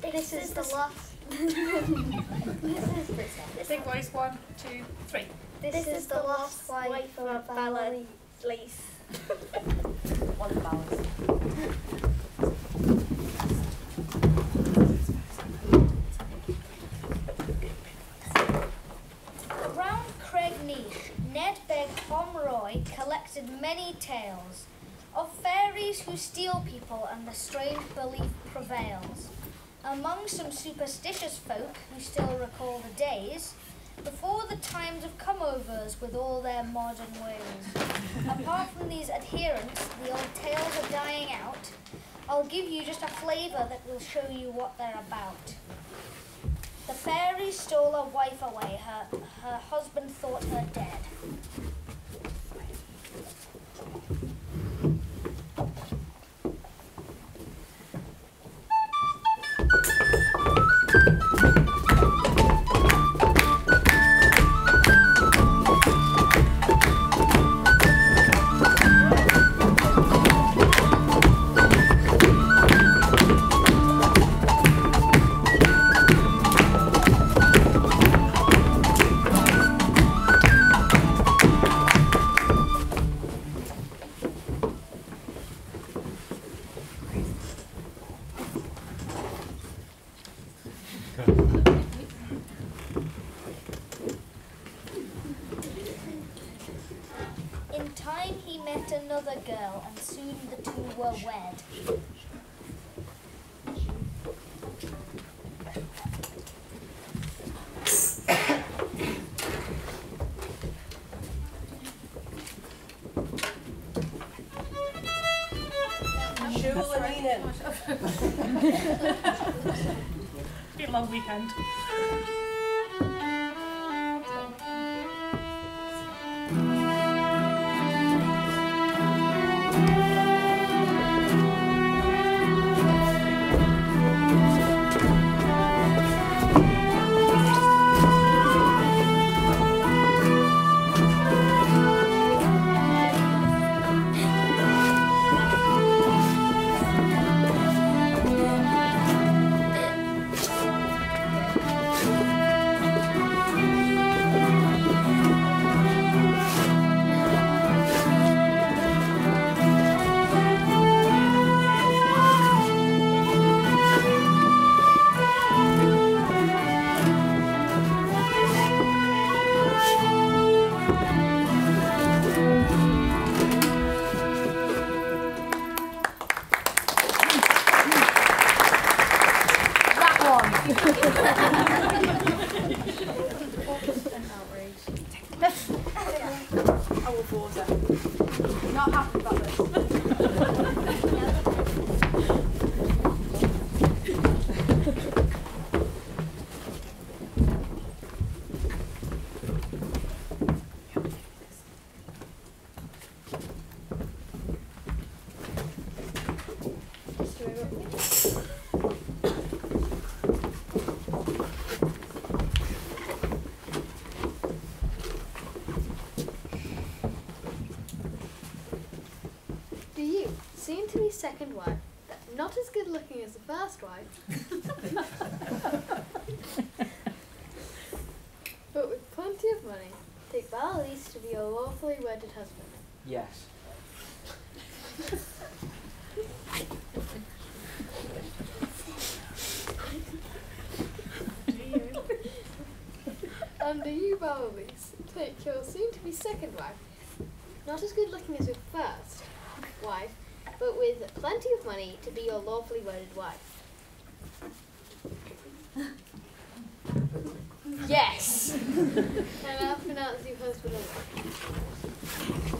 This is the last. Big voice, 1, 2, 3. This is the last wife of a ballet lace. One ballet. Ned Beg Homroy collected many tales of fairies who steal people, and the strange belief prevails among some superstitious folk who still recall the days before the times of comeovers with all their modern ways. Apart from these adherents, the old tales are dying out. I'll give you just a flavour that will show you what they're about. The fairy stole her wife away. Her husband thought her dead. It's been a long weekend. Second wife, not as good looking as the first wife, but with plenty of money. Take Bally's to be a lawfully wedded husband. Yes. And do you, Bally's, take your soon-to-be second wife, not as good looking as your first wife, but with plenty of money to be your lawfully wedded wife. Yes! And I'll pronounce you husband and wife.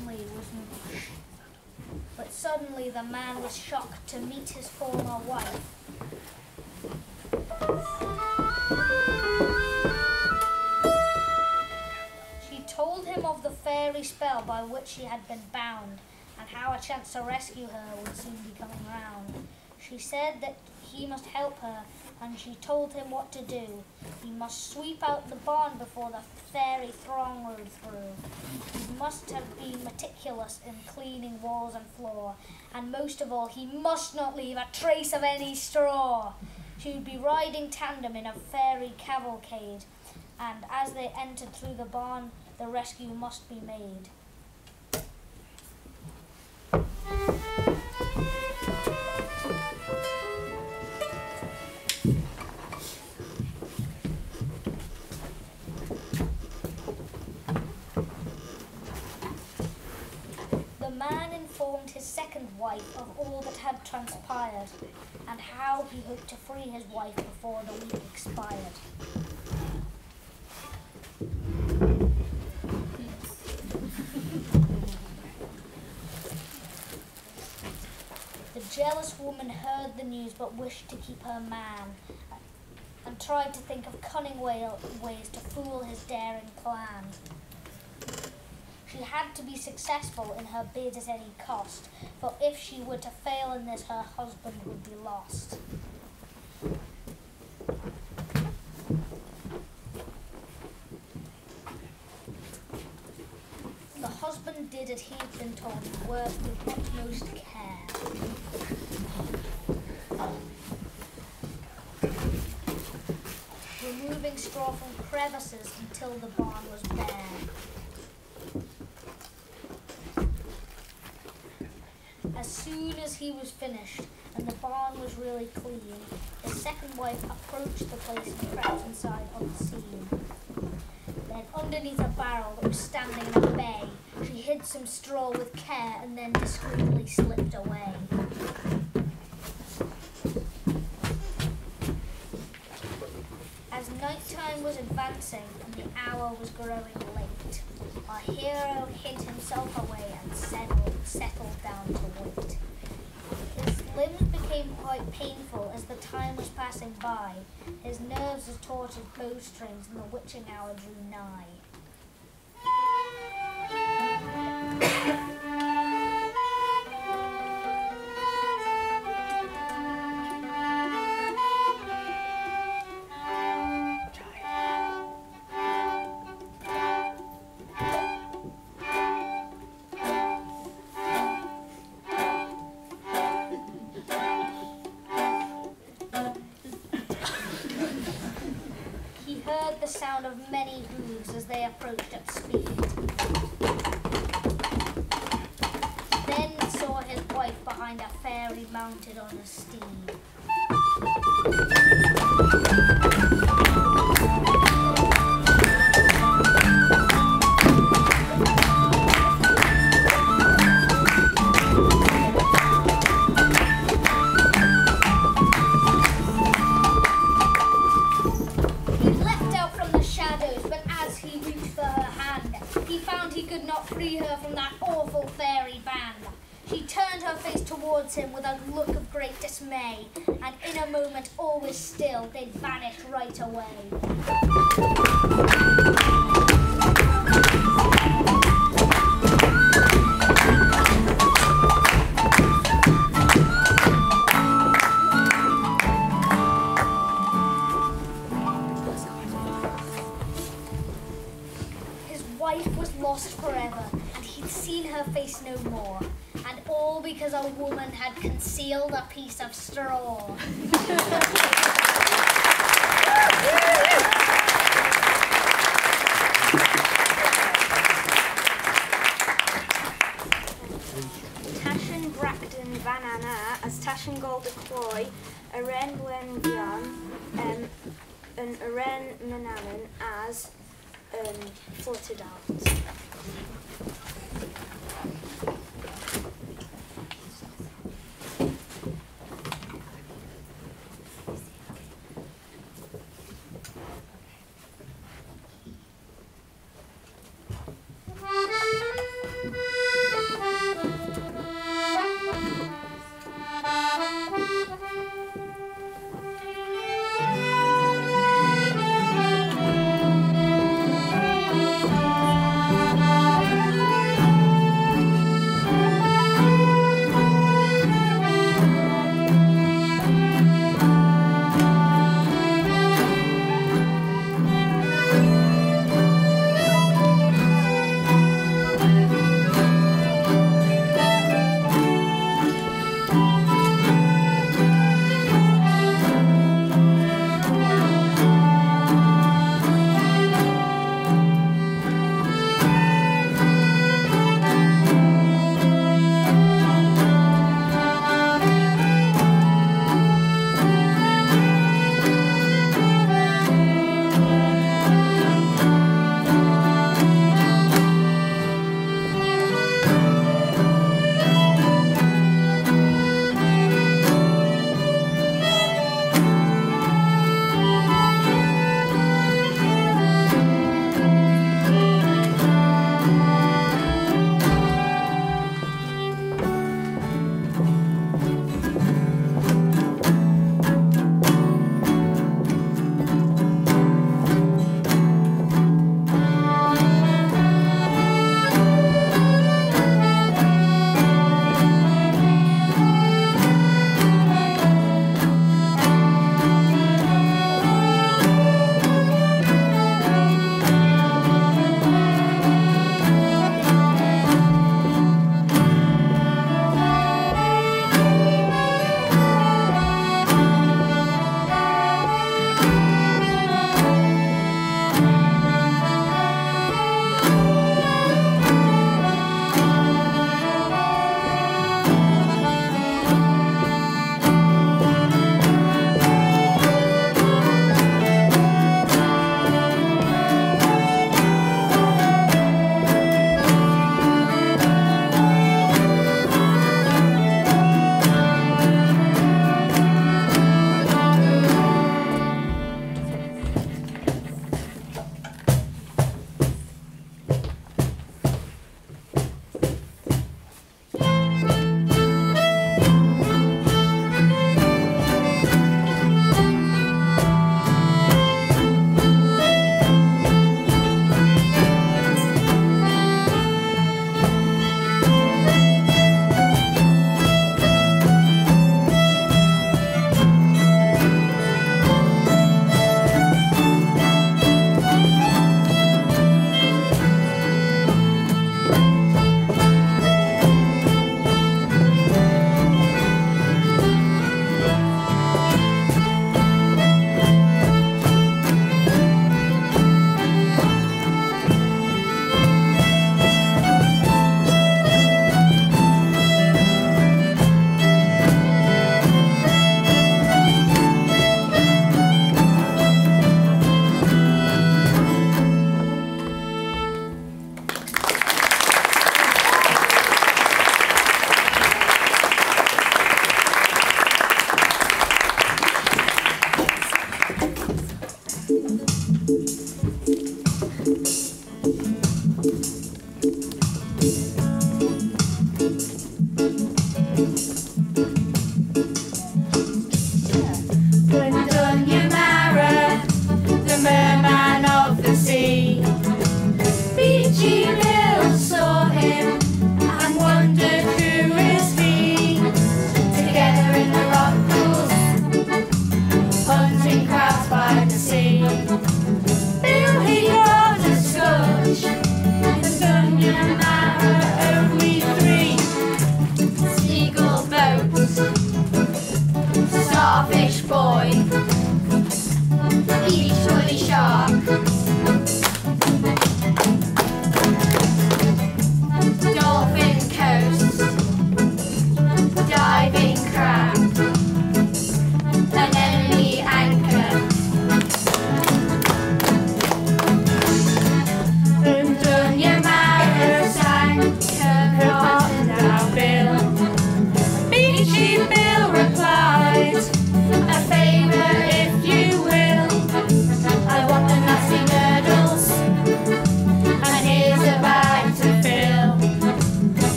Kinley was Welsh. But suddenly the man was shocked to meet his former wife. She told him of the fairy spell by which she had been bound, and how a chance to rescue her would soon be coming round. She said that he must help her, and she told him what to do. He must sweep out the barn before the fairy throng rode through. He must have been meticulous in cleaning walls and floor, and most of all, he must not leave a trace of any straw. She would be riding tandem in a fairy cavalcade, and as they entered through the barn, the rescue must be made. His second wife of all that had transpired, and how he hoped to free his wife before the week expired. The jealous woman heard the news but wished to keep her man, and tried to think of cunning ways to fool his daring plan. She had to be successful in her bid at any cost, for if she were to fail in this, her husband would be lost. The husband did as he had been told, and worked with utmost care, removing straw from crevices until the barn was bare. As soon as he was finished, and the barn was really clean, his second wife approached the place and crept inside unseen. Then, underneath a barrel that was standing in a bay, she hid some straw with care and then discreetly slipped away. As night time was advancing and the hour was growing late, our hero hid himself away and settled down to wait. His limbs became quite painful as the time was passing by. His nerves were taut as bowstrings, and the witching hour drew nigh. The sound of many hooves as they approached at speed. Then saw his wife behind a fairy mounted on a steed. Him with a look of great dismay, and in a moment, all was still, they vanished right away. Because a woman had concealed a piece of straw. Tashan Bracton Van Anna as Tashan Gold a Cloy, a Ren Glen Gian, and a Ren Mananan as Fluttered Out.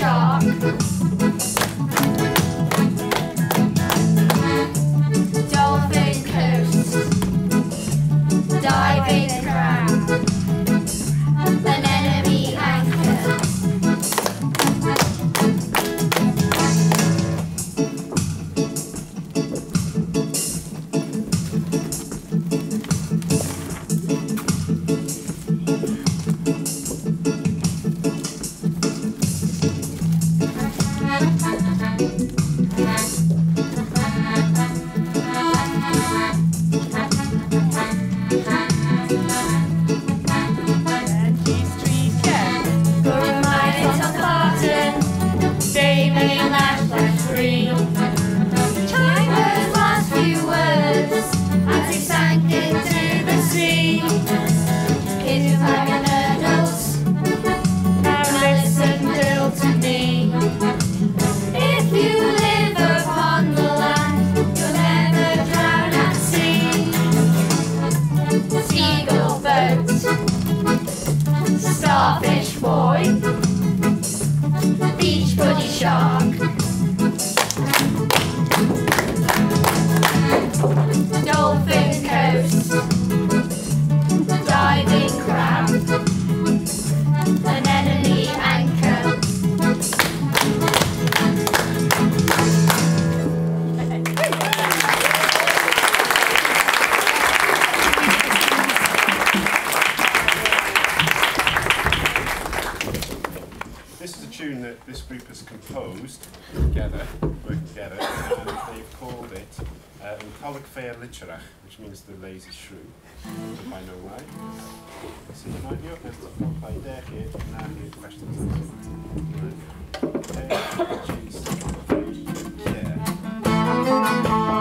shark. Dolphin coast, diving crab, an enemy anchor. Starfish boy, beachbody shark, dolphin coast, diving crab, an enemy that this group has composed together, worked together, and they've called it Coleg Fair Literach, which means the lazy shrew. If I know why. So you might be up there, but I dare hear, now hear questions. Yeah.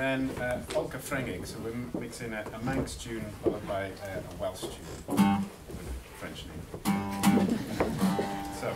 then polka frenging, so we're mixing a Manx tune followed by a Welsh tune, with a French name. So,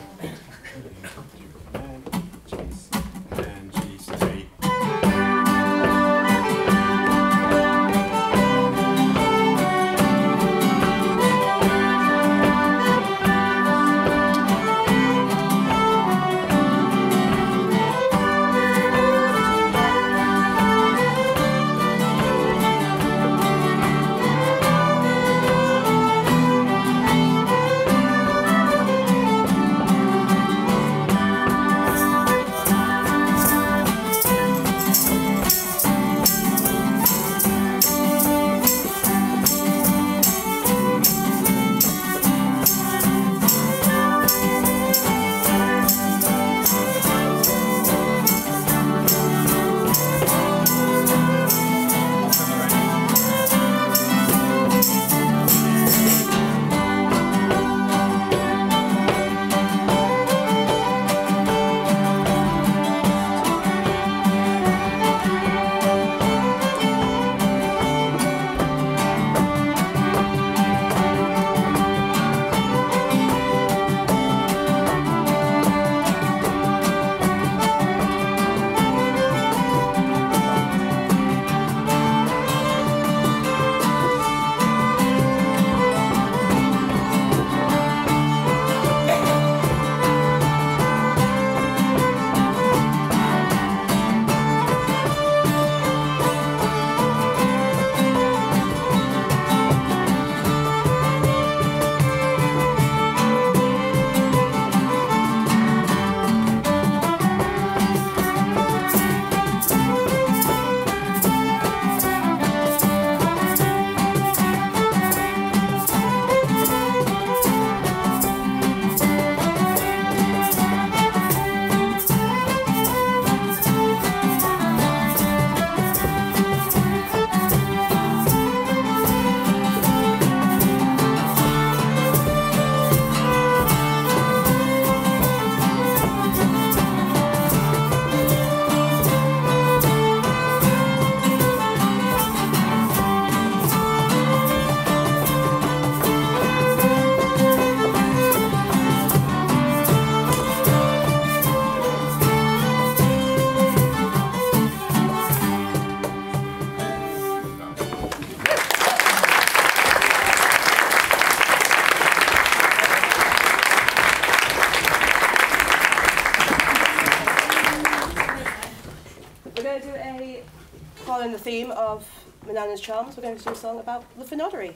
theme of Manana's Charms, we're going to do a song about the Finoddery.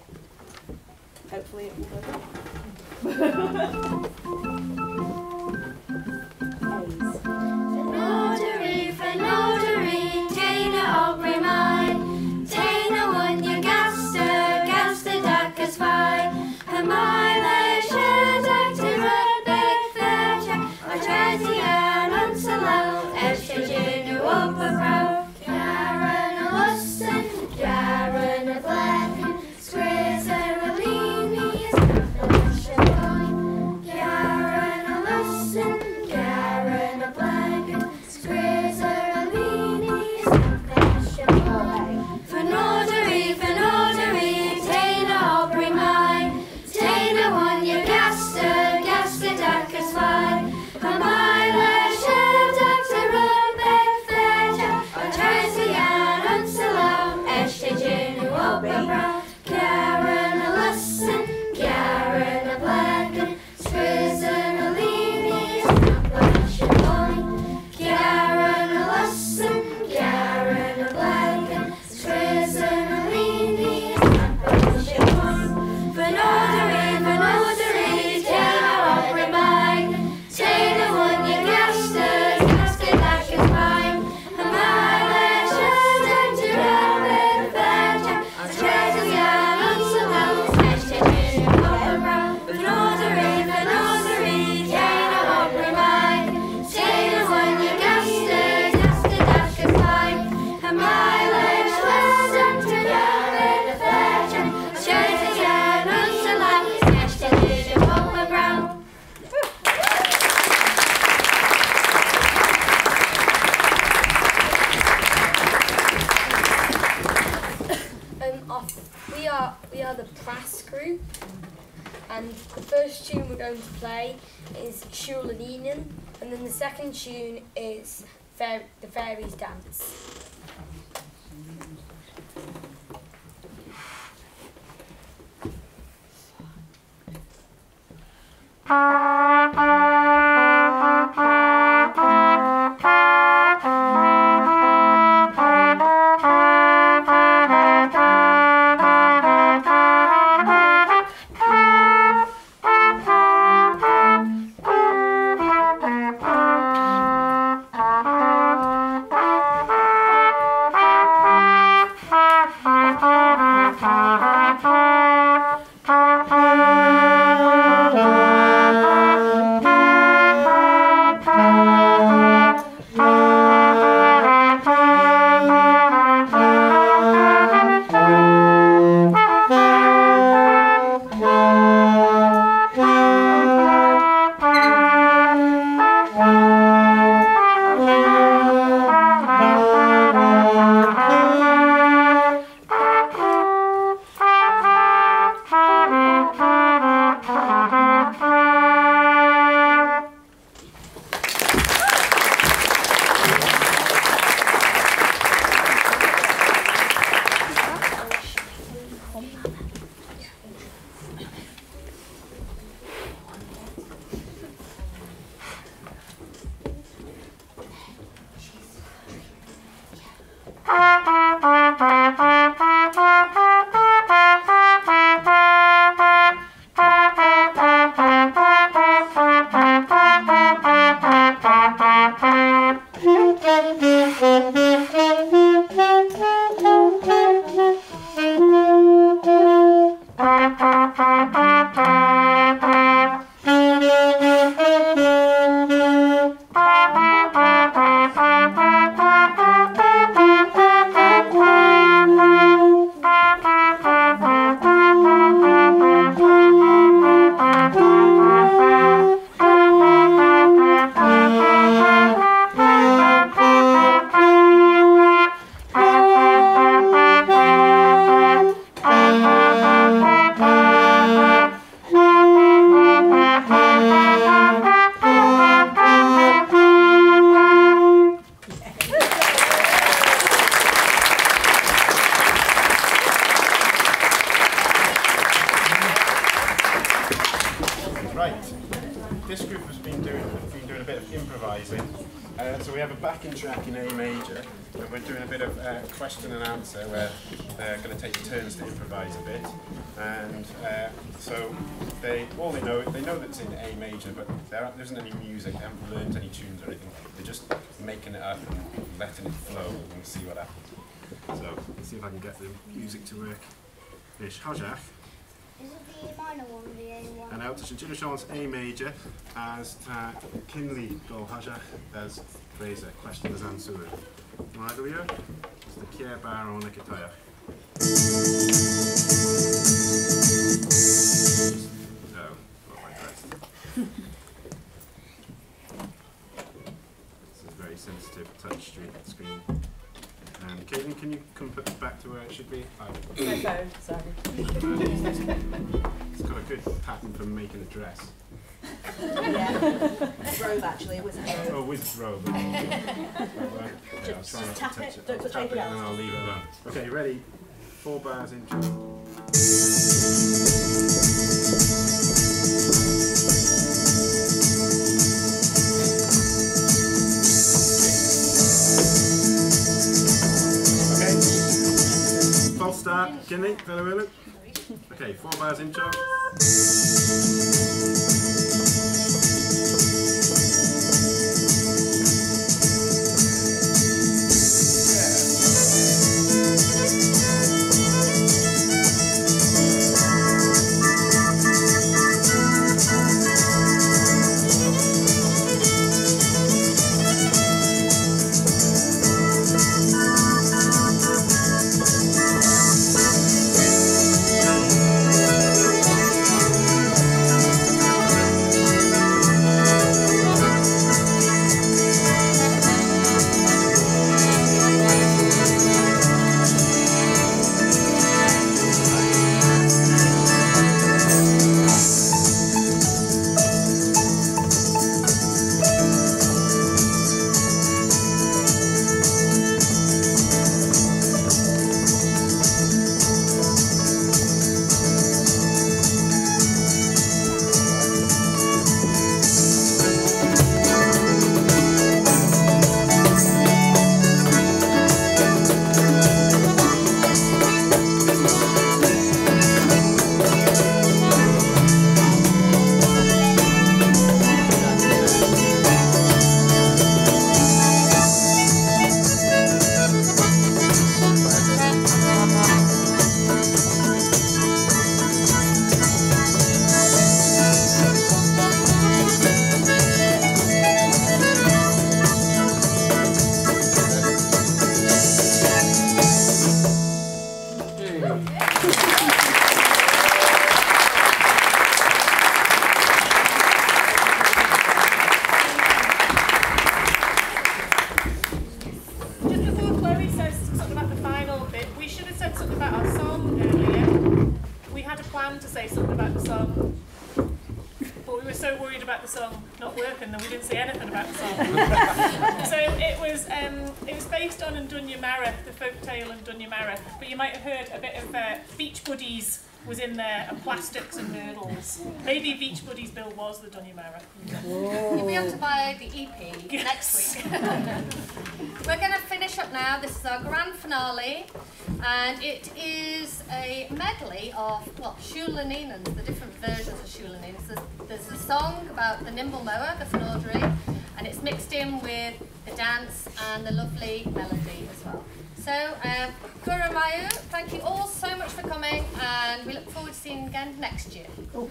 Hopefully it will work. Finoddery, Finoddery, Dana Aubrey mine, Dana won your gaster, gaster dackers fine, her mile should active red big theatre, or treasy and unsallow, extra junior upper brow. Squares are a lean, he's not a shallow. going to play is Shulaninans, and then the second tune is The Fairies Dance. This group has been doing a bit of improvising, so we have a backing track in A major, and we're doing a bit of question and answer where they're going to take turns to improvise a bit, and so they know that it's in A major, but there isn't any music, they haven't learned any tunes or anything, they're just making it up and letting it flow and see what happens. So let's see if I can get the music to work. Nish Hajach. Is it the A minor one or the A one? And now to Shulaninans A major as Kinli Bol Haja as Fraser, question as answer. Right, do we go? It's the Kier Bar on the guitar. No, not like that. This is a very sensitive touch screen. And Caitlin, can you come back to where it should be? My phone, sorry. It's got a good pattern for making a dress. Yeah. Robe, actually, it was a robe. Oh, with robe. Just tap it, don't touch anything else. And I'll leave it alone. Okay, you ready? 4 bars in. Kinley, feel a minute. Okay, 4 bars intro. worried about the song not working, and we didn't say anything about the song. So it was based on Ndunya Mara, the folk tale of Ndunya Mara, but you might have heard a bit of Beach Buddies was in there, and Plastics and Noodles. Maybe Beach Buddies Bill was the Ndunya Mara. You'll be able to buy the EP next week. We're going to finish up now. This is our grand finale, and it is a medley of Shulaninans, the different versions of Shulaninans. There's a song about the nimble mower, the Fanaudry, and it's mixed in with the dance and the lovely melody as well. So, Kuramayu, thank you all so much for coming, and we look forward to seeing you again next year. Cool.